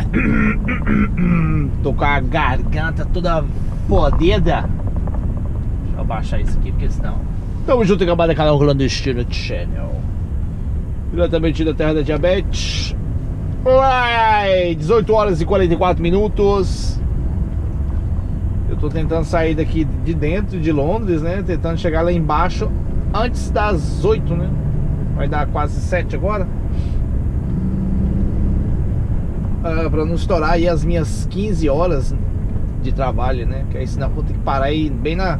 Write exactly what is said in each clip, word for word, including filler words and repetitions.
galera, tô com a garganta toda fodida. Deixa eu abaixar isso aqui, porque senão... Tamo junto, acabado, canal Clandestino Channel, diretamente da terra da diabetes. Uai, dezoito horas e quarenta e quatro minutos. Eu tô tentando sair daqui de dentro de Londres, né, tentando chegar lá embaixo antes das oito, né. Vai dar quase sete agora. Uh, pra não estourar aí as minhas quinze horas de trabalho, né? Porque aí senão vou ter que parar aí bem na,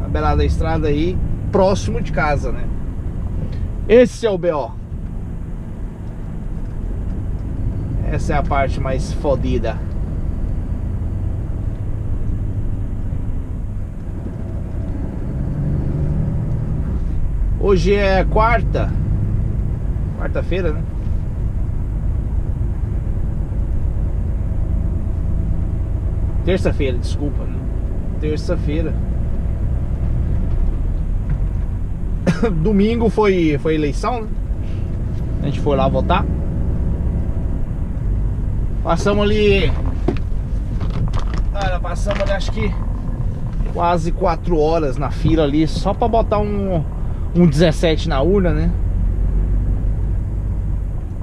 na beirada da estrada aí, próximo de casa, né? Esse é o B O. Essa é a parte mais fodida. Hoje é quarta, quarta-feira, né? Terça-feira, desculpa, né? Terça-feira. Domingo foi, foi eleição, né? A gente foi lá votar. Passamos ali... Cara, passamos ali, acho que... Quase quatro horas na fila ali, só pra botar um... Um dezessete na urna, né?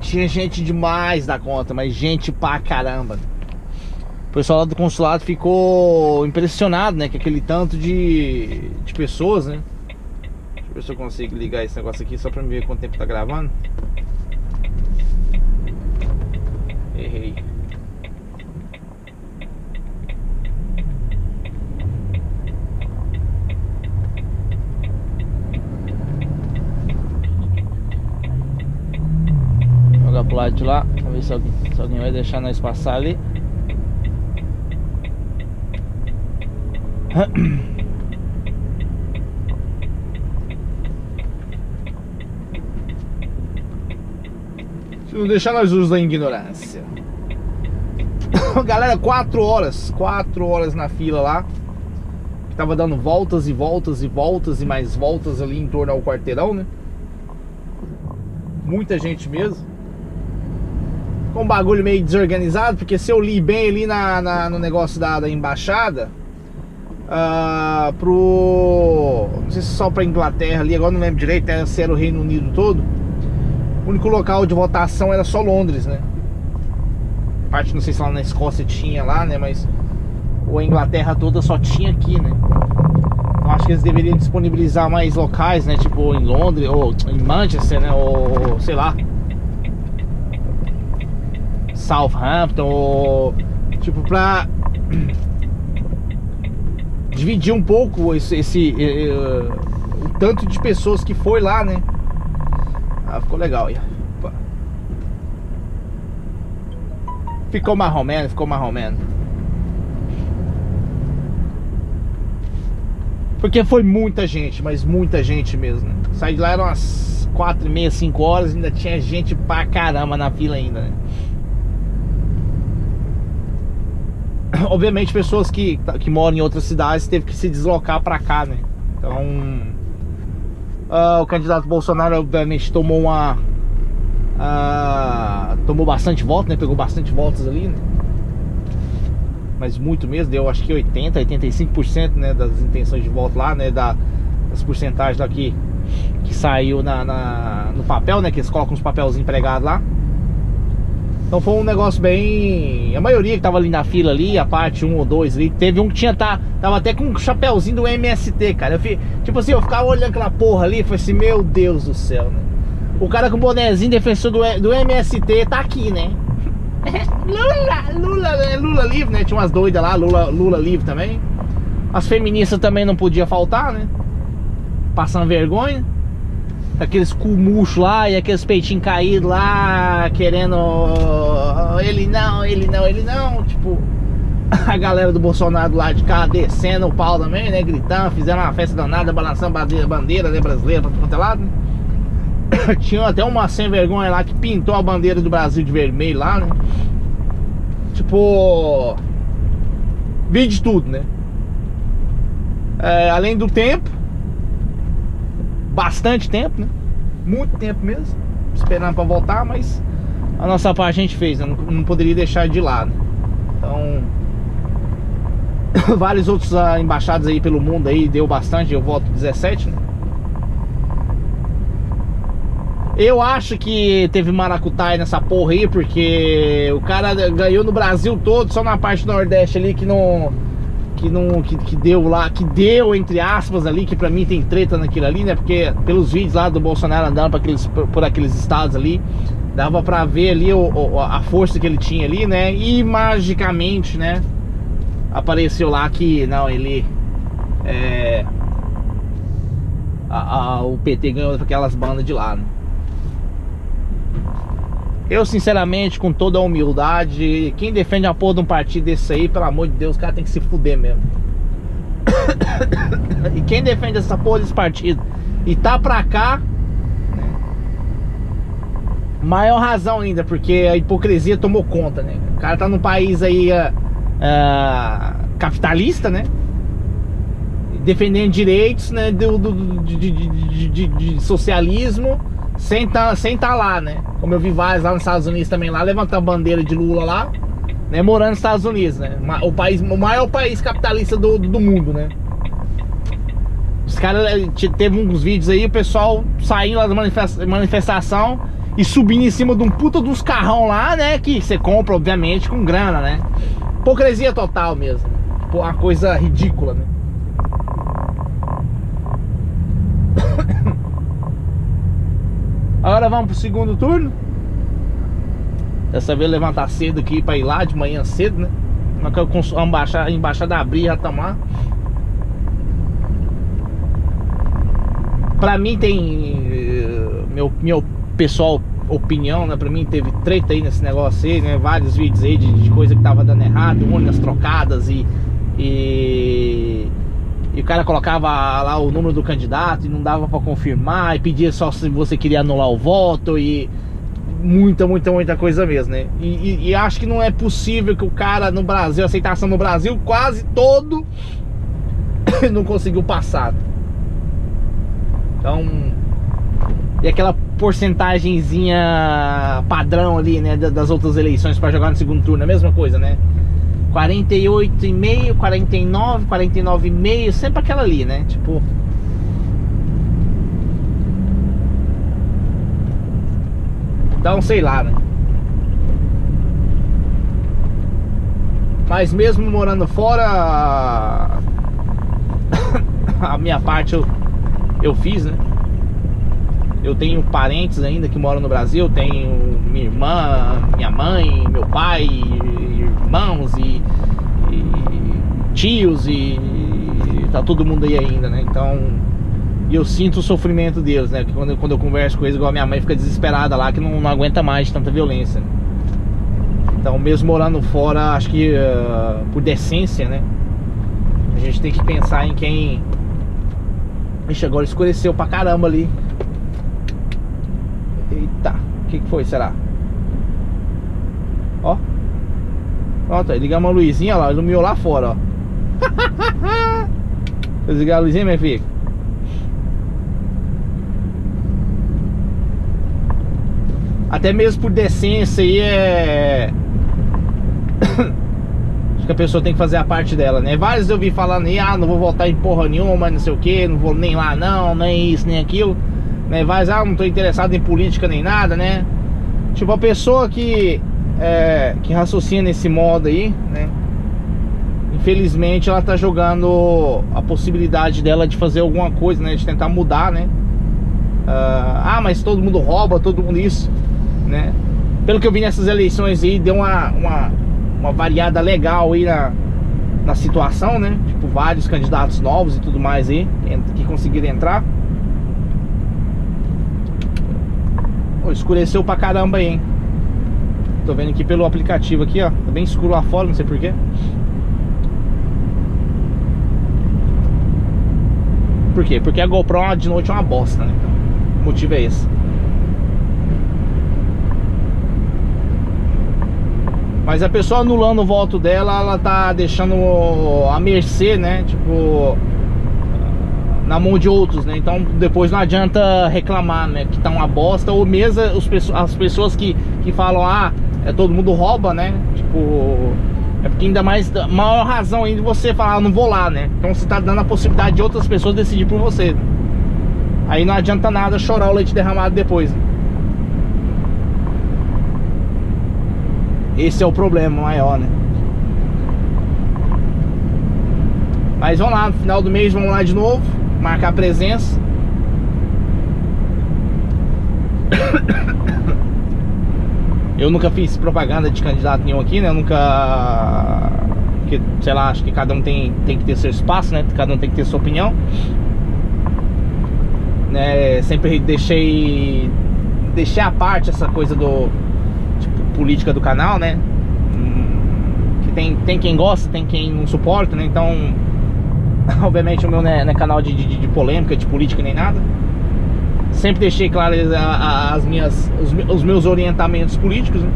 Tinha gente demais da conta, mas gente pra caramba. O pessoal lá do consulado ficou impressionado, né? Com aquele tanto de, de pessoas, né? Deixa eu ver se eu consigo ligar esse negócio aqui só pra ver quanto tempo tá gravando. Errei. Joga pro lado de lá, pra ver se alguém, se alguém vai deixar nós passar ali. Se não deixar nós usar a ignorância. Galera, quatro horas quatro horas na fila lá, que tava dando voltas e voltas e voltas e mais voltas ali em torno ao quarteirão, né? Muita gente mesmo. Com um bagulho meio desorganizado, porque se eu li bem ali na, na, no negócio da, da embaixada, Uh, pro... não sei se só pra Inglaterra ali, agora não lembro direito, né, se era o Reino Unido todo. O único local de votação era só Londres, né? Parte, não sei se lá na Escócia tinha lá, né, mas ou a Inglaterra toda só tinha aqui, né? Então acho que eles deveriam disponibilizar mais locais, né, tipo em Londres, ou em Manchester, né, ou sei lá, Southampton, ou tipo pra... dividir um pouco esse, esse uh, o tanto de pessoas que foi lá, né? Ah, ficou legal. Opa. Ficou marromeno, ficou marromeno. Porque foi muita gente, mas muita gente mesmo, né? Saí de lá eram umas quatro e meia, cinco horas, ainda tinha gente pra caramba na fila ainda, né? Obviamente pessoas que, que moram em outras cidades teve que se deslocar pra cá, né? Então uh, o candidato Bolsonaro obviamente tomou uma uh, tomou bastante voto, né? Pegou bastante votos ali, né? Mas muito mesmo, deu acho que oitenta, oitenta e cinco por cento, né, das intenções de voto lá, né? Da, das porcentagens daqui que saiu na, na, no papel, né? Que eles colocam os papelzinhos empregados lá. Então foi um negócio bem... A maioria que tava ali na fila ali, a parte um ou dois ali, teve um que tinha, tá, tava até com um chapéuzinho do M S T, cara. Eu fi, tipo assim, eu ficava olhando aquela porra ali e falei assim, meu Deus do céu, né? O cara com o bonézinho defensor do, do M S T tá aqui, né? Lula, Lula, Lula livre, né? Tinha umas doidas lá, Lula, Lula livre também. As feministas também não podia faltar, né? Passando vergonha. Aqueles cu murcho lá e aqueles peitinhos caídos lá, querendo ele não, ele não, ele não. Tipo, a galera do Bolsonaro lá de cá descendo o pau também, né? Gritando, fizeram uma festa danada, balançando bandeira, bandeira, né, brasileira pra todo lado, né? Tinha até uma sem vergonha lá que pintou a bandeira do Brasil de vermelho lá, né? Tipo, vi de tudo, né? É, além do tempo. Bastante tempo, né? Muito tempo mesmo. Esperando pra voltar, mas a nossa parte a gente fez, né? Não, não poderia deixar de lado. Então vários outros ah, embaixadas aí pelo mundo aí deu bastante, eu voto dezessete, né? Eu acho que teve maracutaia nessa porra aí, porque o cara ganhou no Brasil todo, só na parte do Nordeste ali que não... Que, não, que, que deu lá, que deu entre aspas ali, que pra mim tem treta naquilo ali, né? Porque pelos vídeos lá do Bolsonaro andando pra aqueles, por, por aqueles estados ali, dava pra ver ali o, o, a força que ele tinha ali, né? E magicamente, né, apareceu lá que, não, ele... É, a, a, o P T ganhou aquelas bandas de lá, né? Eu, sinceramente, com toda a humildade, quem defende a porra de um partido desse aí, pelo amor de Deus, o cara tem que se fuder mesmo. E quem defende essa porra desse partido e tá pra cá, maior razão ainda, porque a hipocrisia tomou conta, né? O cara tá num país aí uh, uh, capitalista, né? Defendendo direitos, né? Do, do, de, de, de, de, de socialismo. Sem tá, sem tá lá, né? Como eu vi vários lá nos Estados Unidos também lá, levantar a bandeira de Lula lá, né? Morando nos Estados Unidos, né? O, país, o maior país capitalista do, do mundo, né? Os caras... Teve uns vídeos aí, o pessoal saindo lá da manifestação e subindo em cima de um puta dos carrão lá, né? Que você compra, obviamente, com grana, né? Hipocrisia total mesmo. Tipo, uma coisa ridícula, né? Agora vamos pro segundo turno. Dessa vez levantar cedo aqui pra ir lá de manhã cedo, né? A embaixada, a embaixada abrir já tomar. Pra mim tem... Meu, meu pessoal, opinião, né? Pra mim teve treta aí nesse negócio aí, né? Vários vídeos aí de, de coisa que tava dando errado, urnas trocadas e... e... E o cara colocava lá o número do candidato e não dava pra confirmar, e pedia só se você queria anular o voto, e muita, muita, muita coisa mesmo, né? E, e, e acho que não é possível que o cara no Brasil, a aceitação no Brasil, quase todo, não conseguiu passar. Então, e aquela porcentagemzinha padrão ali, né, das outras eleições pra jogar no segundo turno, é a mesma coisa, né? quarenta e oito vírgula cinco, quarenta e nove, quarenta e nove vírgula cinco, sempre aquela ali, né? Tipo... Então, sei lá, né? Mas mesmo morando fora, a minha parte eu, eu fiz, né? Eu tenho parentes ainda que moram no Brasil, tenho minha irmã, minha mãe, meu pai, irmãos e, e tios e, e tá todo mundo aí ainda, né? Então, eu sinto o sofrimento deles, né? Porque quando, quando eu converso com eles, igual a minha mãe fica desesperada lá, que não, não aguenta mais de tanta violência, né? Então, mesmo morando fora, acho que uh, por decência, né, a gente tem que pensar em quem... Ixi, agora escureceu pra caramba ali. Eita, o que que foi, será? Ó, pronto, aí ligamos a luzinha lá, iluminou lá fora, ó. Vou ligar a luzinha, minha filha. Até mesmo por decência aí é... Acho que a pessoa tem que fazer a parte dela, né? Vários eu vi falando aí, ah, não vou votar em porra nenhuma, mas não sei o que, não vou nem lá não, nem isso, nem aquilo, né? Vários, ah, não tô interessado em política nem nada, né? Tipo, a pessoa que... É, que raciocina nesse modo aí, né? Infelizmente ela tá jogando a possibilidade dela de fazer alguma coisa, né? De tentar mudar, né? Uh, ah, mas todo mundo rouba, todo mundo isso, né? Pelo que eu vi nessas eleições aí, deu uma, uma, uma variada legal aí na, na situação, né? Tipo, vários candidatos novos e tudo mais aí que conseguiram entrar. Oh, escureceu pra caramba aí, hein? Tô vendo aqui pelo aplicativo aqui, ó. Tá bem escuro lá fora, não sei porquê. Por quê? Porque a GoPro de noite é uma bosta, né? Então, o motivo é esse. Mas a pessoa anulando o voto dela, ela tá deixando a mercê, né? Tipo... na mão de outros, né? Então depois não adianta reclamar, né, que tá uma bosta. Ou mesmo as pessoas que, que falam, ah, é, todo mundo rouba, né? Tipo, é porque ainda mais, maior razão ainda você falar, ah, não vou lá, né? Então você tá dando a possibilidade de outras pessoas decidir por você. Aí não adianta nada chorar o leite derramado depois, né? Esse é o problema maior, né? Mas vamos lá, no final do mês vamos lá de novo, marcar a presença. Eu nunca fiz propaganda de candidato nenhum aqui, né? Eu nunca... Porque, sei lá, acho que cada um tem, tem que ter seu espaço, né? Cada um tem que ter sua opinião, né? Sempre deixei... Deixei à parte essa coisa do... Tipo, política do canal, né? Que tem, tem quem gosta, tem quem não suporta, né? Então... Obviamente o meu não é, não é canal de, de, de polêmica, de política nem nada. Sempre deixei claro as, as minhas, os, os meus orientamentos políticos, né?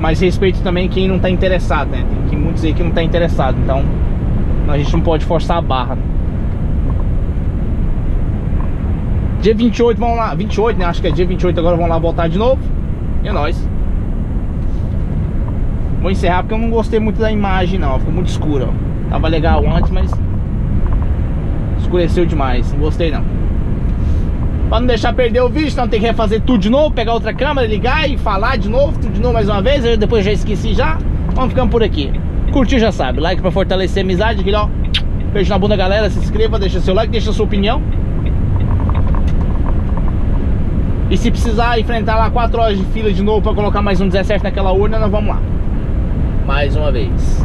Mas respeito também quem não está interessado, né? Tem muitos aí que não está interessado, então a gente não pode forçar a barra. Dia vinte e oito, vamos lá, vinte e oito, né? Acho que é dia vinte e oito agora, vamos lá voltar de novo. E é nóis. Vou encerrar porque eu não gostei muito da imagem, não. Ficou muito escura, ó. Tava legal antes, mas escureceu demais, não gostei não. Pra não deixar perder o vídeo, senão tem que refazer tudo de novo, pegar outra câmera, ligar e falar de novo, tudo de novo mais uma vez. Eu depois já esqueci já. Vamos ficando por aqui. Curtiu já sabe, like pra fortalecer a amizade, aquele, ó. Beijo na bunda, galera, se inscreva, deixa seu like, deixa sua opinião. E se precisar enfrentar lá quatro horas de fila de novo pra colocar mais um dezessete naquela urna, nós vamos lá. Mais uma vez.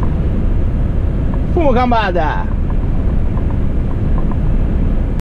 Fumo, gambada!